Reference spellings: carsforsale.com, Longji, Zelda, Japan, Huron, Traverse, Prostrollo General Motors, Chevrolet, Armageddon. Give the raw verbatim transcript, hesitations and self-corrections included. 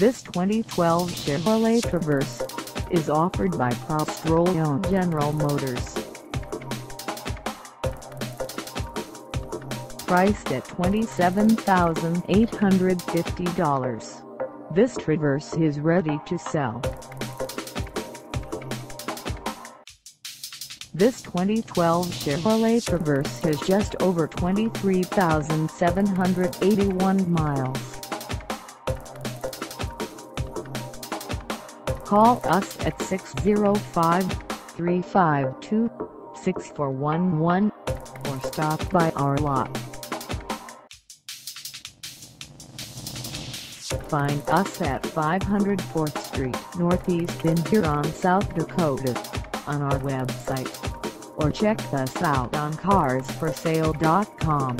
This twenty twelve Chevrolet Traverse is offered by Prostrollo General Motors. Priced at twenty-seven thousand eight hundred fifty dollars, this Traverse is ready to sell. This twenty twelve Chevrolet Traverse has just over twenty-three thousand seven hundred eighty-one miles. Call us at six zero five, three five two, six four one one or stop by our lot. Find us at five hundred fourth Street Northeast in Huron, South Dakota, on our website, or check us out on cars for sale dot com.